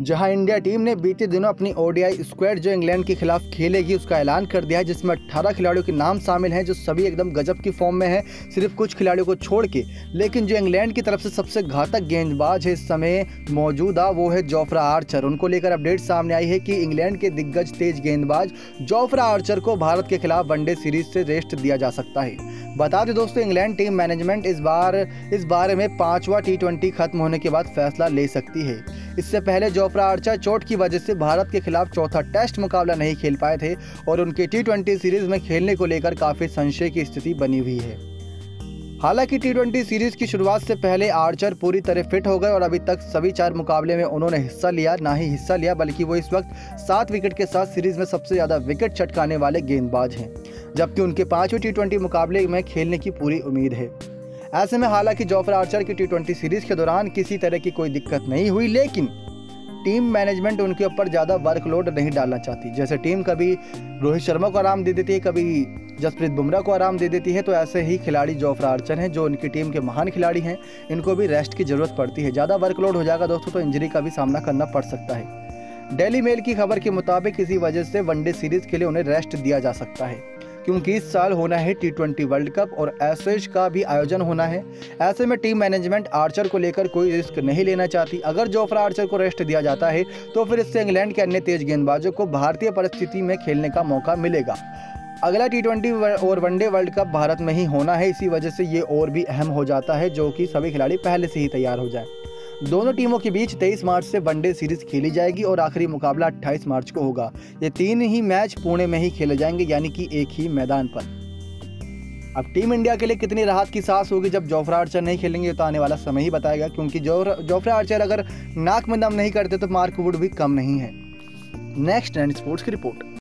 जहां India team ने बीते दिनों अपनी ओडीआई स्क्वाड जो इंग्लैंड के खिलाफ खेलेगी उसका ऐलान कर दिया है, जिसमें 18 खिलाड़ियों के नाम शामिल हैं जो सभी एकदम गजब की फॉर्म में हैं, सिर्फ कुछ खिलाड़ियों को छोड़ के। लेकिन जो इंग्लैंड की तरफ से सबसे घातक गेंदबाज है इस समय मौजूदा वो है जोफ्रा आर्चर। उनको लेकर अपडेट सामने आई है कि इंग्लैंड के दिग्गज तेज गेंदबाज जोफ्रा आर्चर को भारत के खिलाफ वनडे सीरीज से रेस्ट दिया जा सकता है। बता दें दोस्तों, इंग्लैंड टीम मैनेजमेंट इस बारे में 5वां T20 खत्म होने के बाद फैसला ले सकती है। इससे पहले जोफ्रा आर्चर चोट की वजह से भारत के खिलाफ चौथा टेस्ट मुकाबला नहीं खेल पाए थे और उनके T20 सीरीज में खेलने को लेकर काफ़ी संशय की स्थिति बनी हुई है। हालांकि T20 सीरीज की शुरुआत से पहले आर्चर पूरी तरह फिट हो गए और अभी तक सभी 4 मुकाबले में उन्होंने ना ही हिस्सा लिया बल्कि वो इस वक्त 7 विकेट के साथ सीरीज में सबसे ज़्यादा विकेट चटकाने वाले गेंदबाज हैं, जबकि उनके 5वें T20 मुकाबले में खेलने की पूरी उम्मीद है। ऐसे में हालांकि जोफ्रा आर्चर की T20 सीरीज के दौरान किसी तरह की कोई दिक्कत नहीं हुई, लेकिन टीम मैनेजमेंट उनके ऊपर ज़्यादा वर्कलोड नहीं डालना चाहती। जैसे टीम कभी रोहित शर्मा को आराम दे देती है, कभी जसप्रीत बुमराह को आराम दे देती है, तो ऐसे ही खिलाड़ी जोफ्रा आर्चर हैं जो उनकी टीम के महान खिलाड़ी हैं, इनको भी रेस्ट की ज़रूरत पड़ती है। ज़्यादा वर्कलोड हो जाएगा दोस्तों तो इंजरी का भी सामना करना पड़ सकता है। डेली मेल की खबर के मुताबिक इसी वजह से वनडे सीरीज़ के लिए उन्हें रेस्ट दिया जा सकता है, क्योंकि इस साल होना है T20 वर्ल्ड कप और एशेज का भी आयोजन होना है। ऐसे में टीम मैनेजमेंट आर्चर को लेकर कोई रिस्क नहीं लेना चाहती। अगर जोफ्रा आर्चर को रेस्ट दिया जाता है तो फिर इससे इंग्लैंड के अन्य तेज गेंदबाजों को भारतीय परिस्थिति में खेलने का मौका मिलेगा। अगला T20 और वनडे वर्ल्ड कप भारत में ही होना है, इसी वजह से ये और भी अहम हो जाता है जो कि सभी खिलाड़ी पहले से ही तैयार हो जाए। दोनों टीमों के बीच 23 मार्च से वनडे सीरीज खेली जाएगी और आखिरी मुकाबला 28 मार्च को होगा। ये 3 ही मैच पुणे में ही खेले जाएंगे, यानी कि एक ही मैदान पर। अब टीम इंडिया के लिए कितनी राहत की सांस होगी जब जोफ्रा आर्चर नहीं खेलेंगे तो आने वाला समय ही बताएगा, क्योंकि जोफ्रा आर्चर अगर नाक में दम नहीं करते तो मार्क वुड भी कम नहीं है। Next9 स्पोर्ट्स की रिपोर्ट।